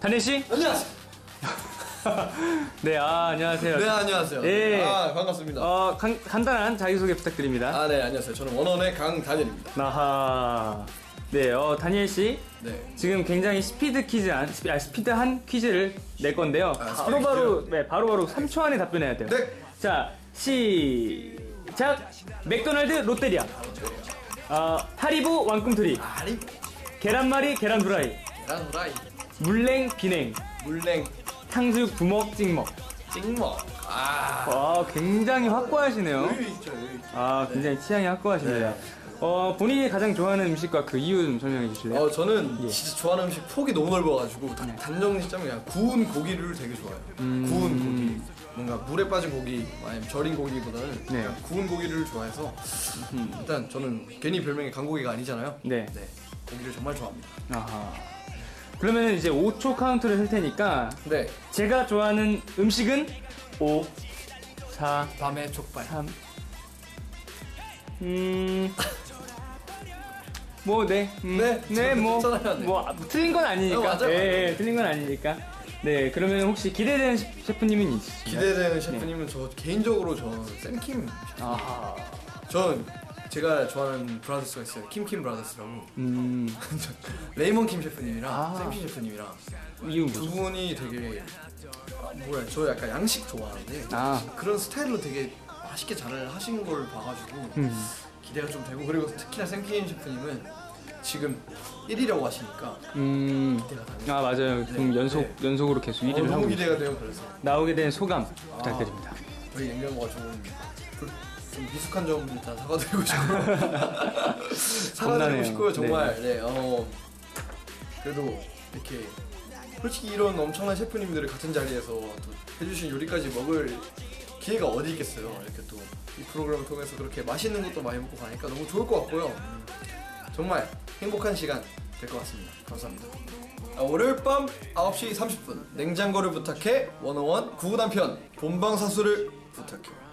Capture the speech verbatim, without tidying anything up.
단일 씨? 안녕하세요. 네, 아, 안녕하세요. 네, 안녕하세요. 네. 아, 반갑습니다. 어, 간, 간단한 자기소개 부탁드립니다. 아, 네, 안녕하세요. 저는 워너원의 강다니엘입니다. 아하. 네, 어, 다니엘 씨. 네. 지금 굉장히 스피드 퀴즈, 안, 스피, 아, 스피드한 퀴즈를 낼 건데요. 아, 바로바로, 네, 바로바로 삼 초 안에 답변해야 돼요. 네. 자, 시작. 맥도날드, 롯데리아. 어, 하리보, 왕꿈틀이. 하리보. 계란말이, 계란 후라이. 계란 후라이. 물냉, 비냉. 물냉. 탕수육, 부먹, 찍먹. 찍먹. 아, 와, 굉장히 확고하시네요. 의외있죠, 의외있죠. 아, 굉장히 네. 취향이 확고하십니다. 네. 어, 본인이 가장 좋아하는 음식과 그 이유 좀 설명해 주실래요? 어, 저는 예. 진짜 좋아하는 음식 폭이 너무 넓어가지고 네. 단정짓자면 그냥 구운 고기를 되게 좋아해요. 음... 구운 고기. 뭔가 물에 빠진 고기, 아니면 절인 고기보다는 네. 그냥 구운 고기를 좋아해서 음. 일단 저는 괜히 별명이 간고기가 아니잖아요. 네. 네. 고기를 정말 좋아합니다. 아하. 그러면 이제 오 초 카운트를 할 테니까 네. 제가 좋아하는 음식은 오, 사, 밤의 족발 삼 음... 뭐 네, 음, 네, 네, 뭐, 뭐 틀린 건 아니니까. 어, 맞아요. 네, 네, 틀린 건 아니니까. 네, 그러면 혹시 기대되는 셰프님은 있으신가요? 기대되는 셰프님은 네. 저 개인적으로 저 샘킴. 아하. 전 제가 좋아하는 브라더스가 있어요. 킴킴 브라더스라고. 음. 레이먼 김 셰프님이랑 아. 샘킴 셰프님이랑 두 분이 되게 아, 뭐야, 저 약간 양식 좋아하는데 아. 그런 스타일로 되게 맛있게 잘 하시는 걸 봐가지고 음. 기대가 좀 되고, 그리고 특히나 샘킴 셰프님은 지금 일 위라고 하시니까 음. 기대가 됩니다. 아, 맞아요. 네. 연속, 네. 연속으로 계속 일 위를 어, 하고 너무 기대가 돼요. 그래서 나오게 된 소감 아, 부탁드립니다. 우리 냉장고가 좀, 좀 미숙한 점 일단 사과드리고 싶고 사과드리고 싶고요. 정말 네. 네. 어, 그래도 이렇게 솔직히 이런 엄청난 셰프님들을 같은 자리에서 또 해주신 요리까지 먹을 기회가 어디 있겠어요. 이렇게 또 이 프로그램을 통해서 그렇게 맛있는 것도 많이 먹고 가니까 너무 좋을 것 같고요. 정말 행복한 시간 될 것 같습니다. 감사합니다. 월요일 밤 아홉 시 삼십 분 냉장고를 부탁해 워너원 구구단 편 본방사수를 부탁해요.